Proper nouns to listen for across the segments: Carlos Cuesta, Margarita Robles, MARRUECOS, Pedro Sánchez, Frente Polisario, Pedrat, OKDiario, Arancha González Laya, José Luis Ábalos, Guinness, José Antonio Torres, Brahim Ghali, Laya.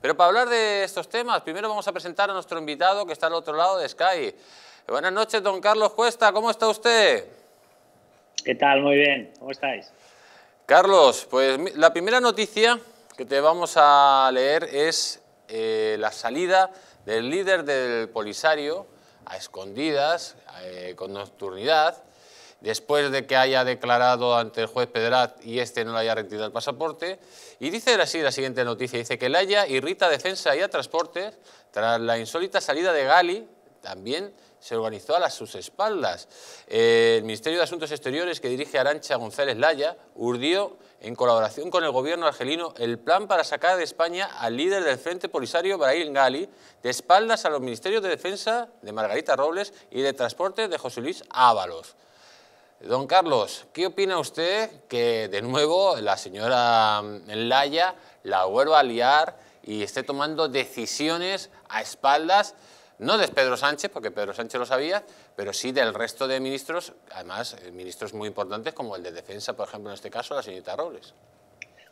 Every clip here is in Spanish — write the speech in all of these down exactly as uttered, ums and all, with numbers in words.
Pero para hablar de estos temas, primero vamos a presentar a nuestro invitado que está al otro lado de Sky. Buenas noches, don Carlos Cuesta, ¿cómo está usted? ¿Qué tal? Muy bien, ¿cómo estáis? Carlos, pues la primera noticia que te vamos a leer es eh, la salida del líder del Polisario a escondidas, eh, con nocturnidad, después de que haya declarado ante el juez Pedrat y este no le haya retirado el pasaporte. Y dice así la siguiente noticia, dice que Laya irrita a Defensa y a Transportes tras la insólita salida de Ghali, también se organizó a las sus espaldas. Eh, el Ministerio de Asuntos Exteriores, que dirige Arancha González Laya, urdió en colaboración con el gobierno argelino el plan para sacar de España al líder del Frente Polisario, Brahim Ghali, de espaldas a los Ministerios de Defensa de Margarita Robles y de Transportes de José Luis Ábalos. Don Carlos, ¿qué opina usted que de nuevo la señora Laya la vuelva a liar y esté tomando decisiones a espaldas, no de Pedro Sánchez, porque Pedro Sánchez lo sabía, pero sí del resto de ministros, además ministros muy importantes como el de Defensa, por ejemplo, en este caso, la señorita Robles?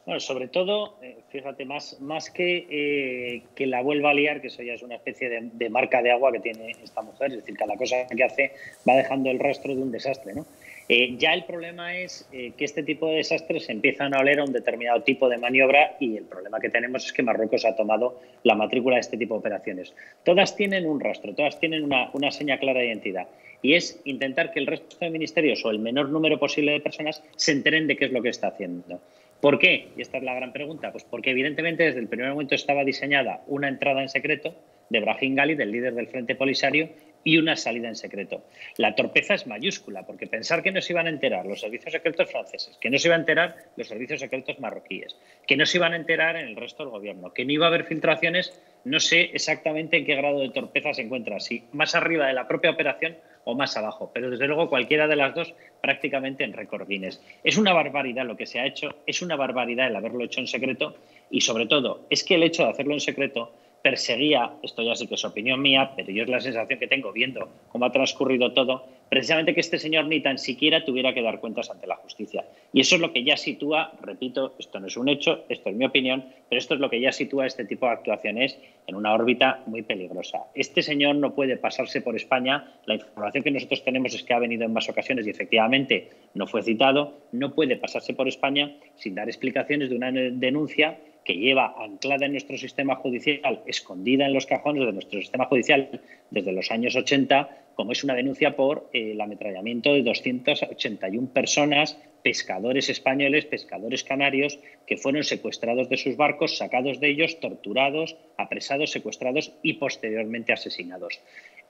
Bueno, sobre todo, fíjate, más, más que eh, que la vuelva a liar, que eso ya es una especie de, de marca de agua que tiene esta mujer, es decir, cada cosa que hace va dejando el rastro de un desastre, ¿no? Eh, ya el problema es eh, que este tipo de desastres empiezan a oler a un determinado tipo de maniobra y el problema que tenemos es que Marruecos ha tomado la matrícula de este tipo de operaciones. Todas tienen un rastro, todas tienen una, una seña clara de identidad y es intentar que el resto de ministerios o el menor número posible de personas se enteren de qué es lo que está haciendo. ¿Por qué? Y esta es la gran pregunta. Pues porque evidentemente desde el primer momento estaba diseñada una entrada en secreto de Brahim Ghali, del líder del Frente Polisario, y una salida en secreto. La torpeza es mayúscula, porque pensar que no se iban a enterar los servicios secretos franceses, que no se iban a enterar los servicios secretos marroquíes, que no se iban a enterar en el resto del gobierno, que no iba a haber filtraciones, no sé exactamente en qué grado de torpeza se encuentra, si más arriba de la propia operación o más abajo, pero desde luego cualquiera de las dos prácticamente en récord Guinness. Es una barbaridad lo que se ha hecho, es una barbaridad el haberlo hecho en secreto y sobre todo es que el hecho de hacerlo en secreto perseguía, esto ya sí que es opinión mía, pero yo es la sensación que tengo viendo cómo ha transcurrido todo, precisamente que este señor ni tan siquiera tuviera que dar cuentas ante la justicia. Y eso es lo que ya sitúa, repito, esto no es un hecho, esto es mi opinión, pero esto es lo que ya sitúa este tipo de actuaciones en una órbita muy peligrosa. Este señor no puede pasarse por España, la información que nosotros tenemos es que ha venido en más ocasiones y efectivamente no fue citado, no puede pasarse por España sin dar explicaciones de una denuncia que lleva anclada en nuestro sistema judicial, escondida en los cajones de nuestro sistema judicial desde los años ochenta, como es una denuncia por eh, el ametrallamiento de doscientas ochenta y una personas, pescadores españoles, pescadores canarios, que fueron secuestrados de sus barcos, sacados de ellos, torturados, apresados, secuestrados y posteriormente asesinados.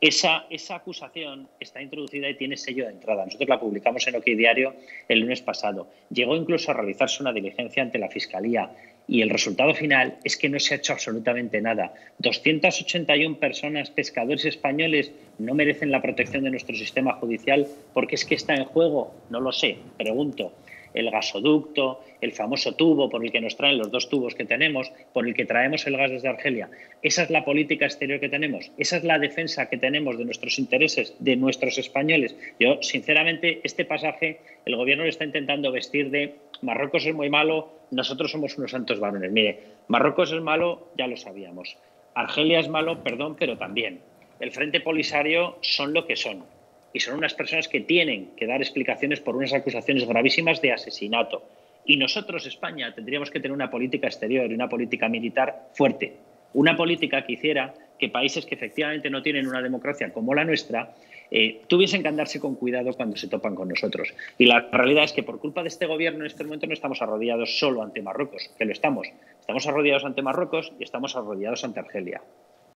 Esa, esa acusación está introducida y tiene sello de entrada. Nosotros la publicamos en OKDiario el lunes pasado. Llegó incluso a realizarse una diligencia ante la Fiscalía y el resultado final es que no se ha hecho absolutamente nada. doscientas ochenta y una personas, pescadores españoles, no merecen la protección de nuestro sistema judicial porque es que está en juego, no lo sé, pregunto, el gasoducto, el famoso tubo por el que nos traen los dos tubos que tenemos, por el que traemos el gas desde Argelia. Esa es la política exterior que tenemos, esa es la defensa que tenemos de nuestros intereses, de nuestros españoles. Yo, sinceramente, este pasaje, el gobierno lo está intentando vestir de Marruecos es muy malo, nosotros somos unos santos varones. Mire, Marruecos es malo, ya lo sabíamos. Argelia es malo, perdón, pero también. El Frente Polisario son lo que son. Y son unas personas que tienen que dar explicaciones por unas acusaciones gravísimas de asesinato. Y nosotros, España, tendríamos que tener una política exterior y una política militar fuerte. Una política que hiciera que países que efectivamente no tienen una democracia como la nuestra eh, tuviesen que andarse con cuidado cuando se topan con nosotros. Y la realidad es que por culpa de este gobierno en este momento no estamos arrodillados solo ante Marruecos, que lo estamos. Estamos arrodillados ante Marruecos y estamos arrodillados ante Argelia.